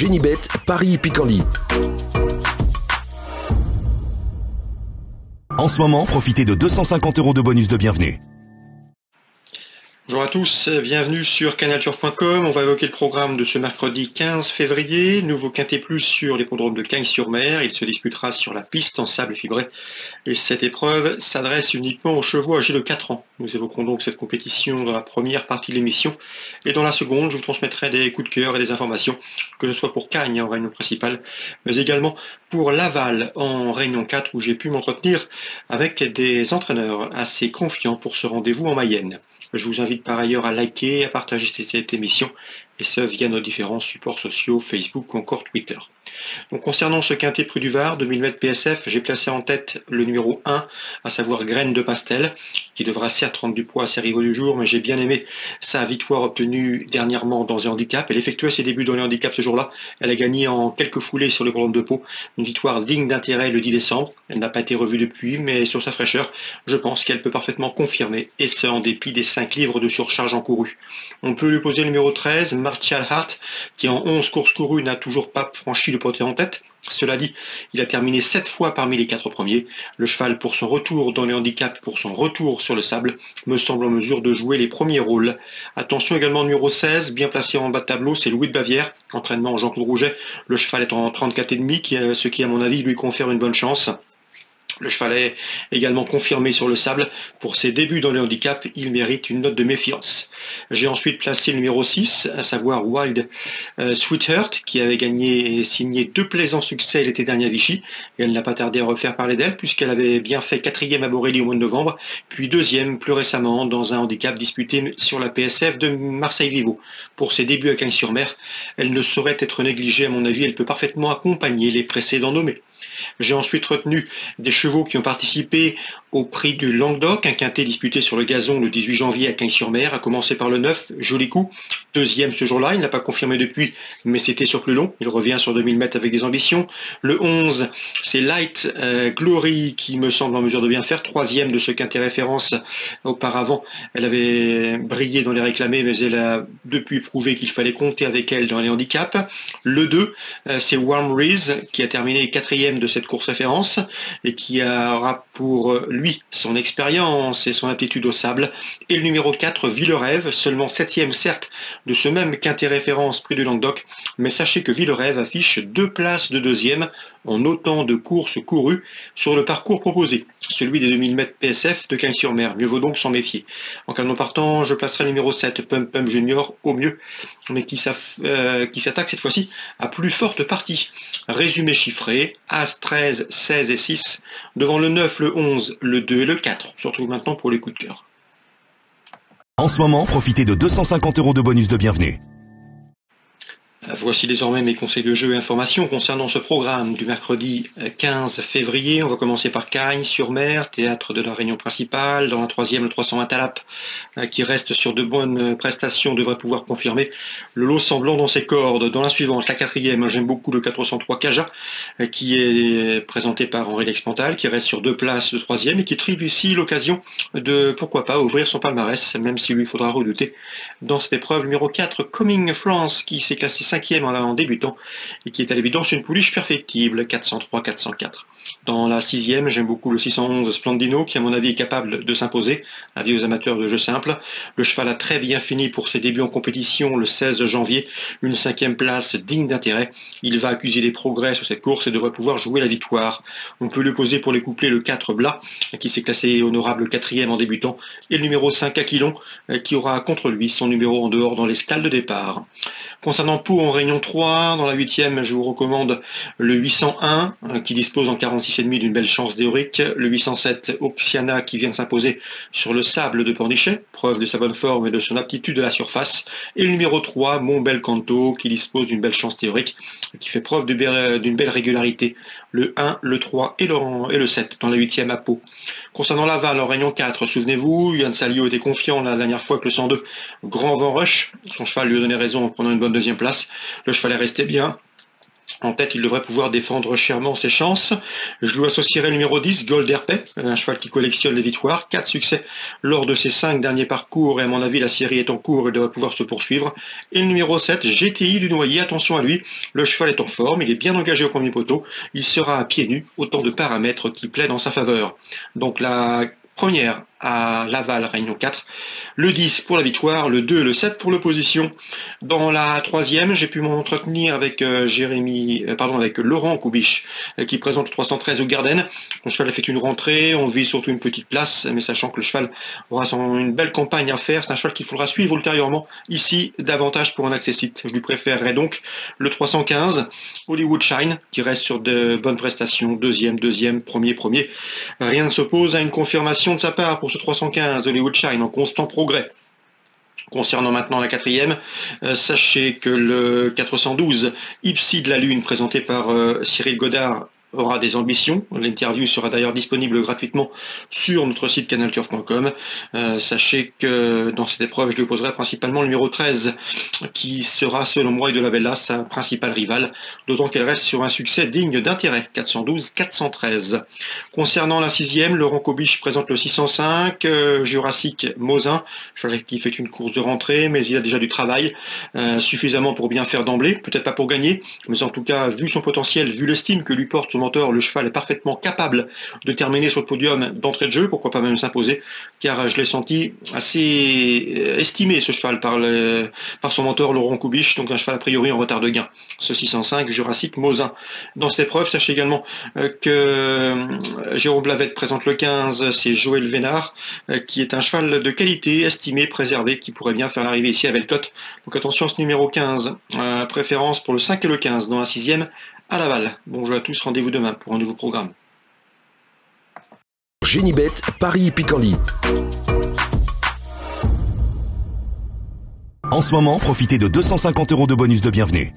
Genybet, Paris Picandie. En ce moment, profitez de 250 € de bonus de bienvenue. Bonjour à tous, bienvenue sur CanalTurf.com. On va évoquer le programme de ce mercredi 15 février. Nouveau Quintet Plus sur l'hippodrome de Cagnes-sur-Mer. Il se disputera sur la piste en sable fibré. Et cette épreuve s'adresse uniquement aux chevaux âgés de 4 ans. Nous évoquerons donc cette compétition dans la première partie de l'émission. Et dans la seconde, je vous transmettrai des coups de cœur et des informations, que ce soit pour Cagnes en réunion principale, mais également pour Laval en réunion 4, où j'ai pu m'entretenir avec des entraîneurs assez confiants pour ce rendez-vous en Mayenne. Je vous invite par ailleurs à liker et à partager cette émission, et ce via nos différents supports sociaux, Facebook ou encore Twitter. Donc concernant ce quintet Prix du Var, 2000 mètres PSF, j'ai placé en tête le numéro 1, à savoir Graine de Pastel, qui devra certes rendre du poids à ses rivaux du jour, mais j'ai bien aimé sa victoire obtenue dernièrement dans les handicaps. Elle effectuait ses débuts dans les handicaps ce jour-là, elle a gagné en quelques foulées sur le grand de peau, une victoire digne d'intérêt le 10 décembre, elle n'a pas été revue depuis, mais sur sa fraîcheur, je pense qu'elle peut parfaitement confirmer, et ce en dépit des 5 livres de surcharge encourue. On peut lui poser le numéro 13, Martial Hart, qui en 11 courses courues n'a toujours pas franchi le porté en tête. Cela dit, il a terminé 7 fois parmi les 4 premiers. Le cheval, pour son retour dans les handicaps, pour son retour sur le sable, me semble en mesure de jouer les premiers rôles. Attention également numéro 16, bien placé en bas de tableau, c'est Louis de Bavière, entraînement Jean-Claude Rouget. Le cheval est en 34,5, ce qui à mon avis lui confère une bonne chance. Le cheval est également confirmé sur le sable. Pour ses débuts dans les handicaps, il mérite une note de méfiance. J'ai ensuite placé le numéro 6, à savoir Wild Sweetheart, qui avait gagné et signé 2 plaisants succès l'été dernier à Vichy. Et elle n'a pas tardé à refaire parler d'elle, puisqu'elle avait bien fait 4e à Borély au mois de novembre, puis 2e plus récemment dans un handicap disputé sur la PSF de Marseille-Vivo. Pour ses débuts à Cagnes-sur-Mer, elle ne saurait être négligée, à mon avis, elle peut parfaitement accompagner les précédents nommés. J'ai ensuite retenu des chevaux qui ont participé au prix du Languedoc, un quintet disputé sur le gazon le 18 janvier à Cagnes-sur-Mer, à commencer par le 9, joli coup, 2e ce jour-là, il n'a pas confirmé depuis, mais c'était sur plus long, il revient sur 2000 mètres avec des ambitions. Le 11, c'est Light Glory, qui me semble en mesure de bien faire, 3e de ce quintet référence. Auparavant, elle avait brillé dans les réclamés, mais elle a depuis prouvé qu'il fallait compter avec elle dans les handicaps. Le 2, c'est Warm Reese, qui a terminé 4e de cette course référence, et qui aura pour lui son expérience et son aptitude au sable. Et le numéro 4, Ville Rêve, seulement 7e certes de ce même quintet référence prix du Languedoc, mais sachez que Ville Rêve affiche 2 places de 2e en autant de courses courues sur le parcours proposé, celui des 2000 mètres PSF de Cagnes-sur-Mer. Mieux vaut donc s'en méfier. En cas de non partant, je placerai le numéro 7, Pum Pum Junior, au mieux, mais qui s'attaque cette fois-ci à plus forte partie. Résumé chiffré, As 13, 16 et 6, devant le 9, le 11, le 2 et le 4. On se retrouve maintenant pour les coups de cœur. En ce moment, profitez de 250 € de bonus de bienvenue. Voici désormais mes conseils de jeu et informations concernant ce programme du mercredi 15 février. On va commencer par Cagnes-sur-Mer, théâtre de la réunion principale. Dans la 3e, le 320 Alap, qui reste sur de bonnes prestations, devrait pouvoir confirmer le lot semblant dans ses cordes. Dans la suivante, la 4e, j'aime beaucoup le 403 Caja, qui est présenté par Henri L'Expantal, qui reste sur 2 places de 3e et qui trouve ici l'occasion de, pourquoi pas, ouvrir son palmarès, même s'il lui faudra redouter dans cette épreuve. Numéro 4, Coming France, qui s'est classé 5e en débutant et qui est à l'évidence une pouliche perfectible, 403-404. Dans la 6e, j'aime beaucoup le 611 Splendino, qui à mon avis est capable de s'imposer, avis aux amateurs de jeu simple. Le cheval a très bien fini pour ses débuts en compétition le 16 janvier, une 5e place digne d'intérêt. Il va accuser des progrès sur cette course et devrait pouvoir jouer la victoire. On peut le poser pour les couplets le 4 Blas, qui s'est classé honorable 4e en débutant, et le numéro 5 Aquilon, qui aura contre lui son numéro en dehors dans les stalles de départ. Concernant Pau en Réunion 3, dans la 8e, je vous recommande le 801, qui dispose en 46,5 d'une belle chance théorique. Le 807, Oxiana, qui vient de s'imposer sur le sable de Pornichet, preuve de sa bonne forme et de son aptitude à la surface. Et le numéro 3, Montbel Canto, qui dispose d'une belle chance théorique, qui fait preuve d'une belle régularité. Le 1, le 3 et le 7, dans la 8e à Pau. Concernant Laval en Réunion 4, souvenez-vous, Yann Salio était confiant la dernière fois que le 102, Grand Vent Rush, son cheval lui a donné raison en prenant une bonne 2e place. Le cheval est resté bien. En tête, il devrait pouvoir défendre chèrement ses chances. Je lui associerai le numéro 10, Golderpe, un cheval qui collectionne les victoires. 4 succès lors de ses 5 derniers parcours, et à mon avis, la série est en cours et devrait pouvoir se poursuivre. Et le numéro 7, GTI du Noyer, attention à lui. Le cheval est en forme, il est bien engagé au premier poteau. Il sera à pieds nus, autant de paramètres qui plaident en sa faveur. Donc la première à Laval, Réunion 4, le 10 pour la victoire, le 2 et le 7 pour l'opposition. Dans la troisième, j'ai pu m'entretenir avec avec Laurent Coubiche, qui présente le 313 au Garden. Mon cheval a fait une rentrée, on vise surtout une petite place, mais sachant que le cheval aura une belle campagne à faire, c'est un cheval qu'il faudra suivre ultérieurement, ici davantage pour un accessite. Je lui préférerais donc le 315, Hollywood Shine, qui reste sur de bonnes prestations, deuxième, premier. Rien ne s'oppose à une confirmation de sa part pour ce 315, Hollywood Shine en constant progrès. Concernant maintenant la quatrième, sachez que le 412, Ipsy de la Lune, présenté par Cyril Godard, aura des ambitions. L'interview sera d'ailleurs disponible gratuitement sur notre site CanalTurf.com. Sachez que dans cette épreuve, je lui poserai principalement le numéro 13, qui sera, selon moi et de la Bella, sa principale rivale, d'autant qu'elle reste sur un succès digne d'intérêt, 412-413. Concernant la sixième, Laurent Coubiche présente le 605, Jurassic Mosin, qui fait une course de rentrée, mais il a déjà du travail, suffisamment pour bien faire d'emblée, peut-être pas pour gagner, mais en tout cas, vu son potentiel, vu l'estime que lui porte son mentor, le cheval est parfaitement capable de terminer sur le podium d'entrée de jeu, pourquoi pas même s'imposer, car je l'ai senti assez estimé ce cheval par son mentor Laurent Coubiche, donc un cheval a priori en retard de gain, ce 605 Jurassic Mosin. Dans cette épreuve, sachez également que Jérôme Blavette présente le 15, c'est Joël Vénard, qui est un cheval de qualité, estimé, préservé, qui pourrait bien faire l'arrivée ici à Velcotte, donc attention à ce numéro 15, préférence pour le 5 et le 15 dans la 6e à Laval. Bonjour à tous, rendez-vous demain pour un nouveau programme. Genybet, Paris Picandie. En ce moment, profitez de 250 € de bonus de bienvenue.